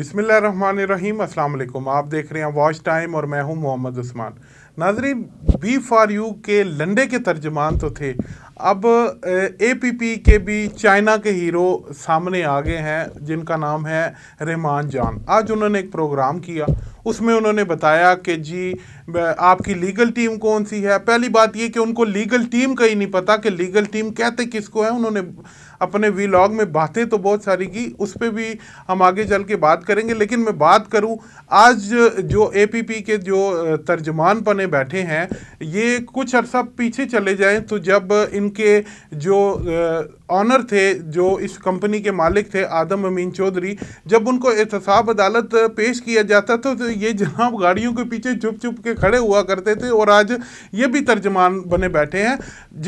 बिस्मिल्लाहिर्रहमानिर्रहीम, अस्सलाम वालेकुम। आप देख रहे हैं वॉच टाइम और मैं हूं मोहम्मद उस्मान। नाज़रीन, बी फॉर यू के लंडे के तर्जमान तो थे, अब एपीपी के भी चाइना के हीरो सामने आ गए हैं जिनका नाम है रहमान जान। आज उन्होंने एक प्रोग्राम किया, उसमें उन्होंने बताया कि जी आपकी लीगल टीम कौन सी है। पहली बात ये कि उनको लीगल टीम का ही नहीं पता कि लीगल टीम कहते किसको है। उन्होंने अपने व्लॉग में बातें तो बहुत सारी की, उस पर भी हम आगे चल के बात करेंगे, लेकिन मैं बात करूं आज जो एपीपी के जो तर्जमान पने बैठे हैं, ये कुछ अरसा पीछे चले जाएं तो जब इनके जो ऑनर थे, जो इस कंपनी के मालिक थे, आदम अमीन चौधरी, जब उनको एहतसाब अदालत पेश किया जाता था तो ये जनाब गाड़ियों के पीछे चुप चुप के खड़े हुआ करते थे, और आज ये भी तर्जमान बने बैठे हैं।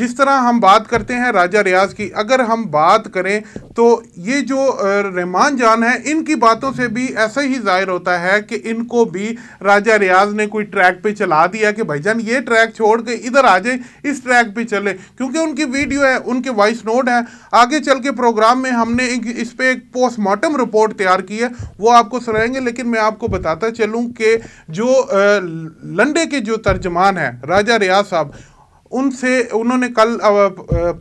जिस तरह हम बात करते हैं राजा रियाज की, अगर हम बात करें तो ये जो रहमान जान है, इनकी बातों से भी ऐसा ही जाहिर होता है कि इनको भी राजा रियाज ने कोई ट्रैक पर चला दिया कि भाईजान ये ट्रैक छोड़ के इधर आ जाए, इस ट्रैक पर चले, क्योंकि उनकी वीडियो है, उनके वॉइस नोट है। आगे चल के प्रोग्राम में हमने इस पे एक पोस्टमार्टम रिपोर्ट तैयार की है, वो आपको सुनाएंगे, लेकिन मैं आपको बताता चलूं कि जो लंडे के जो तर्जमान है राजा रियाज साहब, उनसे उन्होंने कल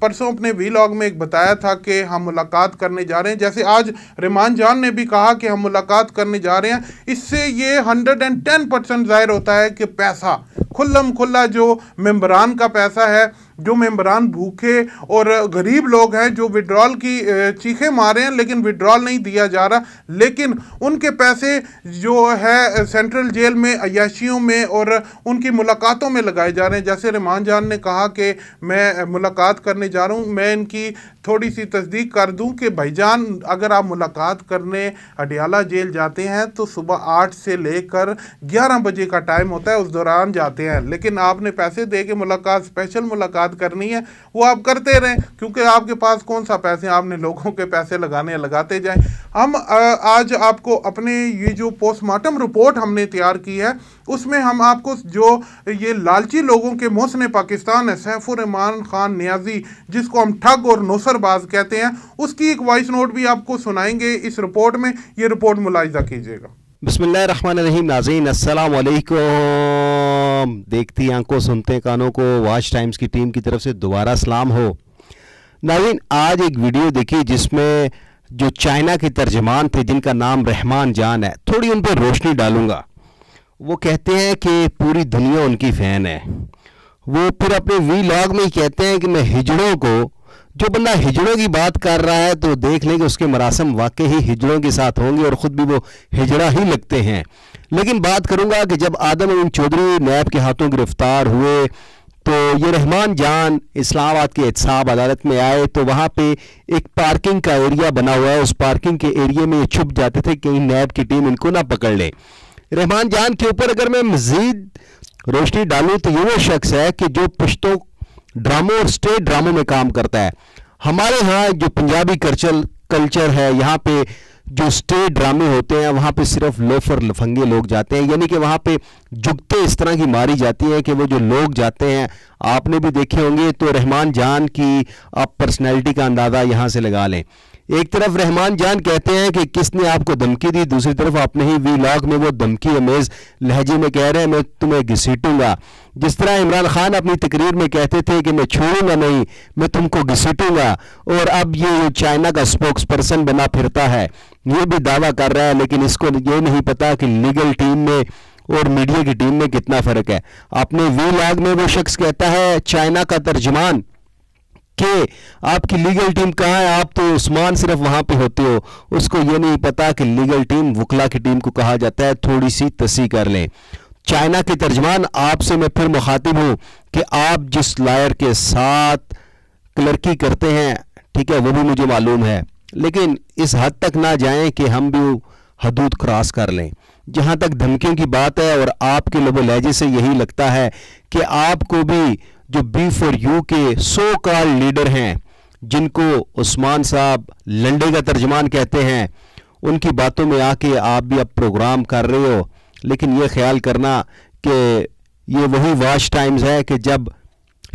परसों अपने वीलॉग में एक बताया था कि हम मुलाकात करने जा रहे हैं, जैसे आज रहमान जान ने भी कहा कि हम मुलाकात करने जा रहे हैं। इससे ये 110% जाहिर होता है कि पैसा खुल्लम खुल्ला, जो मेंबरान का पैसा है, जो मेंबरान भूखे और गरीब लोग हैं, जो विड्रॉल की चीखें मारे हैं लेकिन विड्रॉल नहीं दिया जा रहा, लेकिन उनके पैसे जो है सेंट्रल जेल में, अयाशियों में और उनकी मुलाकातों में लगाए जा रहे हैं। जैसे रहमान जान ने कहा कि मैं मुलाकात करने जा रहा हूं, मैं इनकी थोड़ी सी तस्दीक कर दूं कि भाईजान अगर आप मुलाकात करने अडियाला जेल जाते हैं तो सुबह 8 से लेकर 11 बजे का टाइम होता है, उस दौरान जाते हैं, लेकिन आपने पैसे दे के मुलाकात, स्पेशल मुलाकात करनी है, वो आप करते रहें, क्योंकि आपके पास कौन सा पैसे, आपने लोगों के पैसे लगाने लगाते जाएं। हम आज आपको अपने ये जो पोस्टमार्टम रिपोर्ट हमने तैयार की है, उसमें हम आपको जो ये लालची लोगों के मोहसिन पाकिस्तान है, सैफ उर रहमान खान नियाजी, जिसको हम ठग और नौसरबाज कहते हैं, उसकी एक वॉइस नोट भी आपको सुनाएंगे इस रिपोर्ट में। ये रिपोर्ट मुलाहिजा कीजिएगा। बिस्मिल्लाहिर्रहमानिर्रहीम। नाज़रीन अस्सलाम वालेकुम। देखती आंखों सुनते कानों को वॉच टाइम्स की टीम की तरफ से दोबारा सलाम हो। नाज़रीन, आज एक वीडियो देखी जिसमें जो चाइना के तर्जमान थे जिनका नाम रहमान जान है, थोड़ी उन पर रोशनी डालूंगा। वो कहते हैं कि पूरी दुनिया उनकी फ़ैन है। वो फिर अपने वीलॉग में ही कहते हैं कि मैं हिजड़ों को, जो बंदा हिजड़ों की बात कर रहा है तो देख लें कि उसके मरासम वाकई ही हिजड़ों के साथ होंगे और ख़ुद भी वो हिजड़ा ही लगते हैं। लेकिन बात करूंगा कि जब आदम अमीन चौधरी नैब के हाथों गिरफ्तार हुए तो ये रहमान जान इस्लामाबाद के एहतसाब अदालत में आए, तो वहाँ पे एक पार्किंग का एरिया बना हुआ है, उस पार्किंग के एरिए में ये छुप जाते थे कहीं नैब की टीम इनको ना पकड़ ले। रहमान जान के ऊपर अगर मैं मज़ीद रोशनी डालूँ तो ये वो शख्स है कि जो पुश्तों ड्रामों और स्टेट ड्रामों में काम करता है। हमारे यहाँ जो पंजाबी कल्चर है, यहाँ पे जो स्टेट ड्रामे होते हैं वहाँ पे सिर्फ लोफर लफंगे लोग जाते हैं, यानी कि वहाँ पे जुगते इस तरह की मारी जाती है कि वो जो लोग जाते हैं आपने भी देखे होंगे। तो रहमान जान की आप पर्सनैलिटी का अंदाज़ा यहाँ से लगा लें। एक तरफ रहमान जान कहते हैं कि किसने आपको धमकी दी, दूसरी तरफ अपने ही वीलॉग में वो धमकी अमेज लहजे में कह रहे हैं मैं तुम्हें घसीटूंगा। जिस तरह इमरान खान अपनी तकरीर में कहते थे कि मैं छोड़ूंगा नहीं, मैं तुमको घसीटूंगा, और अब ये चाइना का स्पोक्स पर्सन बना फिरता है, ये भी दावा कर रहा है, लेकिन इसको ये नहीं पता कि लीगल टीम में और मीडिया की टीम में कितना फ़र्क है। अपने वीलॉग में वो शख्स कहता है, चाइना का तर्जुमान, कि आपकी लीगल टीम कहाँ है, आप तो उस्मान सिर्फ वहाँ पे होते हो। उसको ये नहीं पता कि लीगल टीम वकला की टीम को कहा जाता है। थोड़ी सी तसी कर लें। चाइना के तर्जमान, आपसे मैं फिर मुखातिब हूँ कि आप जिस लायर के साथ क्लर्की करते हैं, ठीक है, वो भी मुझे मालूम है, लेकिन इस हद तक ना जाएं कि हम भी हदूद क्रॉस कर लें। जहाँ तक धमकियों की बात है, और आपके लोगों लहजे से यही लगता है कि आपको भी जो बी फॉर यू के सो कॉल्ड लीडर हैं, जिनको उस्मान साहब लंडे का तर्जमान कहते हैं, उनकी बातों में आके आप भी अब प्रोग्राम कर रहे हो। लेकिन ये ख्याल करना कि ये वही वॉच टाइम्स है कि जब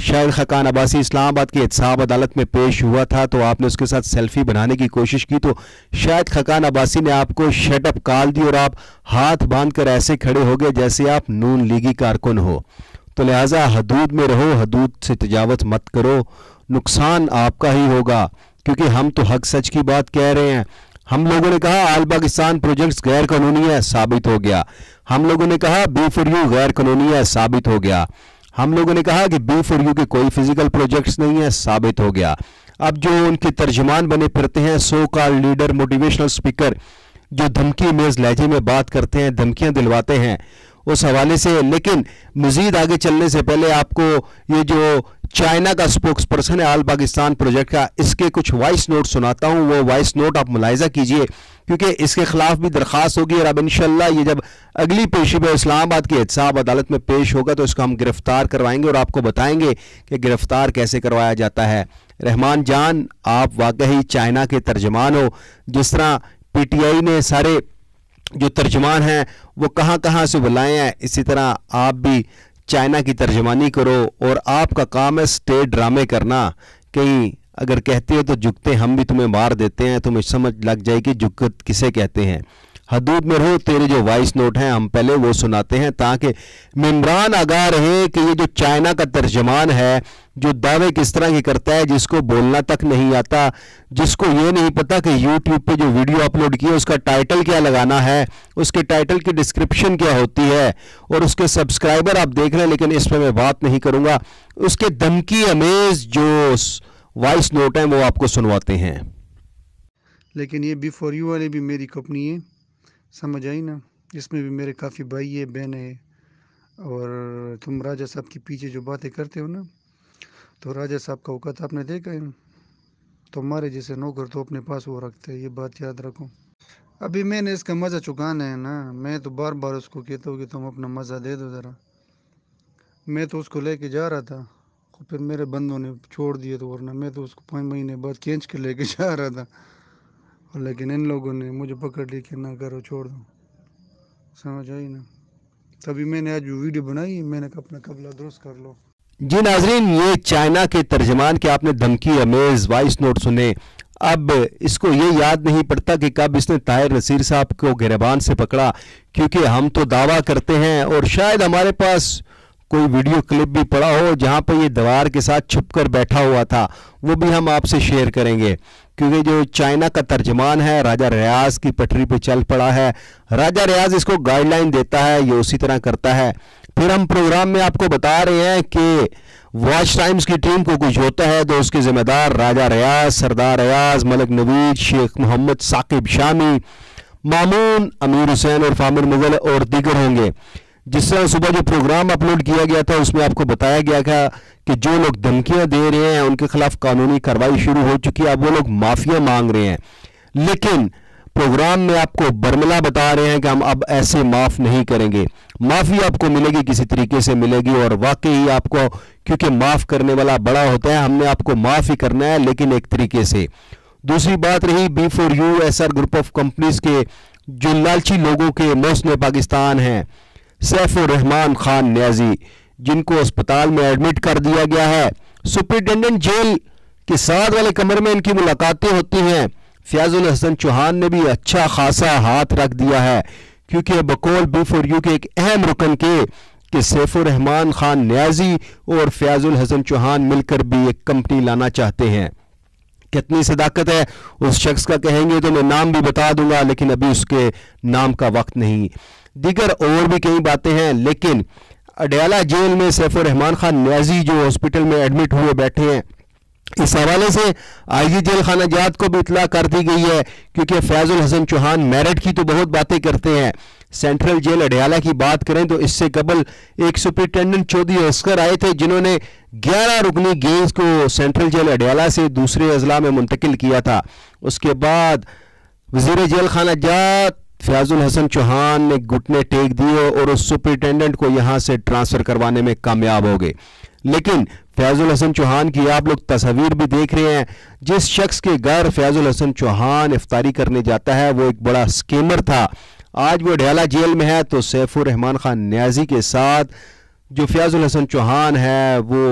शाहिद खकान अब्बासी इस्लामाबाद की एहतसाब अदालत में पेश हुआ था तो आपने उसके साथ सेल्फी बनाने की कोशिश की तो शाहिद खकान अब्बासी ने आपको शटअप कॉल दी और आप हाथ बांधकर ऐसे खड़े हो गए जैसे आप नून लीगी कारकुन हो। तो लिहाजा हदूद में रहो, हदूद से तजावत मत करो, नुकसान आपका ही होगा क्योंकि हम तो हक सच की बात कह रहे हैं। हम लोगों ने कहा ऑल पाकिस्तान प्रोजेक्ट्स गैर कानूनी है, साबित हो गया। हम लोगों ने कहा B4U गैर कानूनी है, साबित हो गया। हम लोगों ने कहा कि B4U के कोई फिजिकल प्रोजेक्ट्स नहीं है, साबित हो गया। अब जो उनके तर्जमान बने फिरते हैं so called leader, motivational speaker, जो धमकी मेज लहजे में बात करते हैं, धमकियां दिलवाते हैं, उस हवाले से। लेकिन मजीद आगे चलने से पहले आपको ये जो चाइना का स्पोक्स पर्सन है ऑल पाकिस्तान प्रोजेक्ट का, इसके कुछ वॉइस नोट सुनाता हूँ। वो वॉइस नोट आप मुलायजा कीजिए क्योंकि इसके खिलाफ भी दरख्वास्त होगी और अब इंशाल्लाह ये जब अगली पेशी पर इस्लामाबाद की एहतसाब अदालत में पेश होगा तो इसको हम गिरफ्तार करवाएंगे और आपको बताएंगे कि गिरफ्तार कैसे करवाया जाता है। रहमान जान, आप वाकई चाइना के तर्जमान हो। जिस तरह PTI ने सारे जो तर्जमान हैं वो कहाँ कहाँ से बुलाए हैं, इसी तरह आप भी चाइना की तर्जमानी करो और आपका काम है स्टेट ड्रामे करना। कहीं अगर कहते हो तो झुकते हम भी तुम्हें मार देते हैं, तुम्हें समझ लग जाए कि झुकत किसे कहते हैं। हदूद में रहो। तेरे जो वॉइस नोट हैं हम पहले वो सुनाते हैं ताकि मेम्बरान आगाह रहे कि ये जो चाइना का तर्जमान है जो दावे किस तरह के करता है, जिसको बोलना तक नहीं आता, जिसको ये नहीं पता कि YouTube पे जो वीडियो अपलोड की है उसका टाइटल क्या लगाना है, उसके टाइटल की डिस्क्रिप्शन क्या होती है और उसके सब्सक्राइबर आप देख रहे हैं, लेकिन इस पर मैं बात नहीं करूँगा। उसके धमकी अमेज जो वॉइस नोट हैं वो आपको सुनवाते हैं। लेकिन ये B4U वाले भी मेरी कंपनी है, समझ आई ना, इसमें भी मेरे काफ़ी भाई है, बहनें है। और तुम राजा साहब के पीछे जो बातें करते हो ना, तो राजा साहब का औकात आपने देखा है ना, तुम्हारे जैसे नौकर तो अपने पास वो रखते हैं, ये बात याद रखो। अभी मैंने इसका मज़ा चुकाना है ना, मैं तो बार बार उसको कहता हूँ कि तुम अपना मज़ा दे दो ज़रा। मैं तो उसको लेके जा रहा था, फिर मेरे बंदों ने छोड़ दिए, तो वरना मैं तो उसको 5 महीने बाद खींच के लेके जा रहा था, लेकिन इन लोगों ने मुझे पकड़ ली कि ना करो, छोड़ दो, समझ आई ना। तभी मैंने आज जो वीडियो बनाई, मैंने अपना कबला दुरुस्त कर लो। जी नाजरीन, ये चाइना के तर्जमान के आपने धमकी अमेज वॉइस नोट सुने। अब इसको ये याद नहीं पड़ता कि कब इसने ताहिर नसीर साहब को गिरबान से पकड़ा, क्योंकि हम तो दावा करते हैं और शायद हमारे पास कोई वीडियो क्लिप भी पड़ा हो जहाँ पर ये दीवार के साथ छुपकर बैठा हुआ था, वो भी हम आपसे शेयर करेंगे। क्योंकि जो चाइना का तर्जमान है राजा रियाज की पटरी पे चल पड़ा है। राजा रियाज इसको गाइडलाइन देता है, ये उसी तरह करता है। फिर हम प्रोग्राम में आपको बता रहे हैं कि वॉच टाइम्स की टीम को कुछ होता है तो उसके जिम्मेदार राजा रियाज, सरदार रियाज, मलिक नवीद, शेख मोहम्मद साकिब शामी, मामून, अमीर हुसैन और फाकिर मुगल और दीगर होंगे। जिससे सुबह जो प्रोग्राम अपलोड किया गया था उसमें आपको बताया गया था कि जो लोग धमकियां दे रहे हैं उनके खिलाफ कानूनी कार्रवाई शुरू हो चुकी है, अब वो लोग माफिया मांग रहे हैं। लेकिन प्रोग्राम में आपको बर्मला बता रहे हैं कि हम अब ऐसे माफ नहीं करेंगे, माफी आपको मिलेगी, किसी तरीके से मिलेगी। और वाकई आपको, क्योंकि माफ करने वाला बड़ा होता है, हमने आपको माफ ही करना है लेकिन एक तरीके से। दूसरी बात रही B4U SR group of companies के जो लालची लोगों के मोहसिन पाकिस्तान हैं, सैफ उर रहमान खान नियाजी, जिनको अस्पताल में एडमिट कर दिया गया है। सुपरिटेंडेंट जेल के साथ वाले कमरे में इनकी मुलाकातें होती हैं। फैसल हसन चौधरी ने भी अच्छा खासा हाथ रख दिया है क्योंकि बकौल B4U के एक अहम रुकन के सैफ उर रहमान खान नियाजी और फैसल हसन चौधरी मिलकर भी एक कंपनी लाना चाहते हैं। कितनी सदाकत है उस शख्स का कहेंगे तो मैं नाम भी बता दूंगा, लेकिन अभी उसके नाम का वक्त नहीं। दीगर और भी कई बातें हैं, लेकिन अडियाला जेल में सैफ उर रहमान खान नियाजी जो हॉस्पिटल में एडमिट हुए बैठे हैं, इस हवाले से IG जेल खाना जात को भी इतला कर दी गई है क्योंकि फैसल हसन चौहान मेरठ की तो बहुत बातें करते हैं। सेंट्रल जेल अडियाला की बात करें तो इससे कबल एक सुपरिटेंडेंट चौधरी अस्कर आए थे जिन्होंने 11 रुकनी गेंस को सेंट्रल जेल अडियाला से दूसरे अजला में मुंतकिल किया था। उसके बाद वजीर जेल खाना जात फैसल हसन चौहान ने घुटने टेक दिए और उस सुपरिटेंडेंट को यहाँ से ट्रांसफ़र करवाने में कामयाब हो गए। लेकिन फैसल हसन चौहान की आप लोग तस्वीर भी देख रहे हैं, जिस शख्स के घर फैसल हसन चौहान इफ्तारी करने जाता है वो एक बड़ा स्कीमर था। आज वो अडियाला जेल में है तो सैफ उर रहमान खान नियाजी के साथ जो फैसल हसन चौहान है वो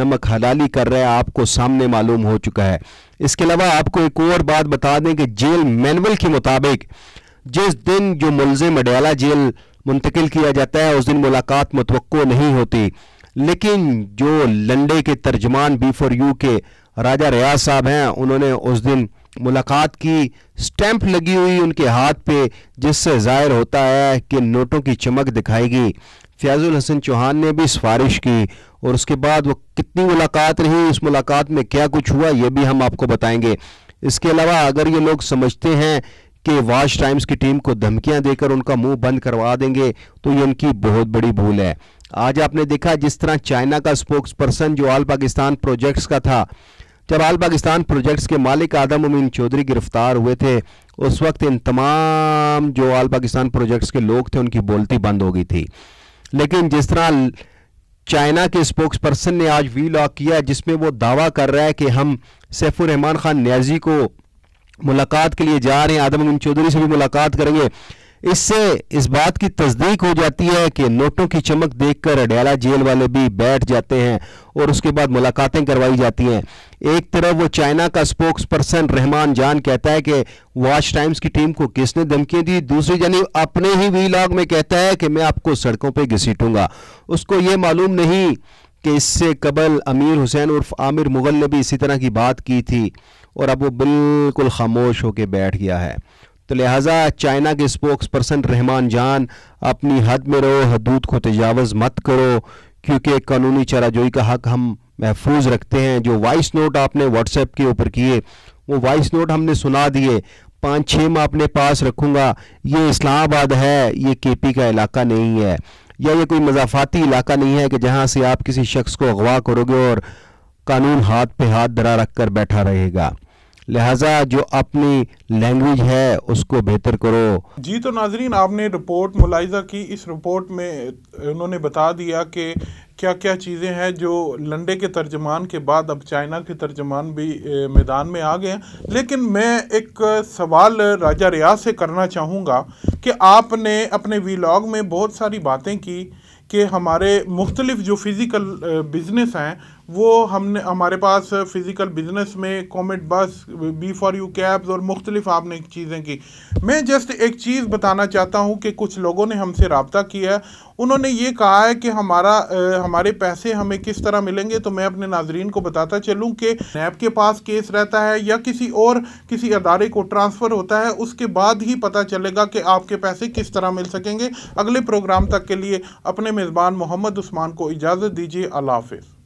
नमक हलाली कर रहा है, आपको सामने मालूम हो चुका है। इसके अलावा आपको एक और बात बता दें कि जेल मैनुअल के मुताबिक जिस दिन जो मुलजिम अडियाला जेल मुंतकिल किया जाता है उस दिन मुलाकात मुतवक्को नहीं होती, लेकिन जो लंडे के तर्जमान बी4यू के राजा रियाज साहब हैं उन्होंने उस दिन मुलाकात की, स्टैंप लगी हुई उनके हाथ पे जिससे जाहिर होता है कि नोटों की चमक दिखाएगी। फैज़ुल हसन चौहान ने भी सिफारिश की और उसके बाद वो कितनी मुलाकात रही, उस मुलाकात में क्या कुछ हुआ, ये भी हम आपको बताएंगे। इसके अलावा अगर ये लोग समझते हैं कि वॉच टाइम्स की टीम को धमकियां देकर उनका मुंह बंद करवा देंगे तो ये उनकी बहुत बड़ी भूल है। आज आपने देखा जिस तरह चाइना का स्पोक्स पर्सन जो ऑल पाकिस्तान प्रोजेक्ट्स का था, जब ऑल पाकिस्तान प्रोजेक्ट्स के मालिक आदम अमीन चौधरी गिरफ्तार हुए थे उस वक्त इन तमाम जो ऑल पाकिस्तान प्रोजेक्ट्स के लोग थे उनकी बोलती बंद हो गई थी, लेकिन जिस तरह चाइना के स्पोक्स पर्सन ने आज वी लॉग किया जिसमें वो दावा कर रहा है कि हम सैफ उर रहमान खान नियाजी को मुलाकात के लिए जा रहे हैं, आदम अमीन चौधरी से भी मुलाकात करेंगे, इससे इस बात की तस्दीक हो जाती है कि नोटों की चमक देखकर अडियाला जेल वाले भी बैठ जाते हैं और उसके बाद मुलाकातें करवाई जाती हैं। एक तरफ वो चाइना का स्पोक्स पर्सन रहमान जान कहता है कि वॉच टाइम्स की टीम को किसने धमकियां दी, दूसरी जानिब अपने ही वीलॉग में कहता है कि मैं आपको सड़कों पर घसीटूंगा। उसको ये मालूम नहीं कि इससे कबल अमीर हुसैन उर्फ आमिर मुगल ने भी इसी तरह की बात की थी और अब वो बिल्कुल खामोश होकर बैठ गया है। तो लिहाजा चाइना के स्पोक्स पर्सन रहमान जान, अपनी हद में रहो, हदूद को तजावज़ मत करो, क्योंकि कानूनी चराजोई का हक हम महफूज रखते हैं। जो वॉइस नोट आपने व्हाट्सएप के ऊपर किए वो वॉइस नोट हमने सुना दिए, 5-6 माह अपने पास रखूँगा। ये इस्लामाबाद है, ये KP का इलाका नहीं है, या ये कोई मजाफाती इलाका नहीं है कि जहाँ से आप किसी शख्स को अगवा करोगे और कानून हाथ पे हाथ धरा रख कर बैठा रहेगा। लिहाजा जो अपनी लैंग्वेज है उसको बेहतर करो। जी तो नाजरीन, आपने रिपोर्ट मुलाहिजा की, इस रिपोर्ट में उन्होंने बता दिया कि क्या क्या चीज़ें हैं जो लंडे के तर्जमान के बाद अब चाइना के तर्जमान भी मैदान में आ गए हैं। लेकिन मैं एक सवाल राजा रियाज से करना चाहूँगा कि आपने अपने वीलॉग में बहुत सारी बातें की कि हमारे मुख्तलिफ जो फ़िज़िकल बिज़नेस हैं वो हमने, हमारे पास फ़िज़िकल बिज़नेस में कॉमेट बस, B4U कैब्स और मुख्तलिफ आपने चीज़ें की। मैं जस्ट एक चीज़ बताना चाहता हूँ कि कुछ लोगों ने हमसे रब्ता किया है, उन्होंने ये कहा है कि हमारे पैसे हमें किस तरह मिलेंगे। तो मैं अपने नाजरीन को बताता चलूँ कि नैब के पास केस रहता है या किसी और किसी अदारे को ट्रांसफ़र होता है, उसके बाद ही पता चलेगा कि आपके पैसे किस तरह मिल सकेंगे। अगले प्रोग्राम तक के लिए अपने मेज़बान मोहम्मद उस्मान को इजाज़त दीजिए। अल्लाह हाफ़िज़।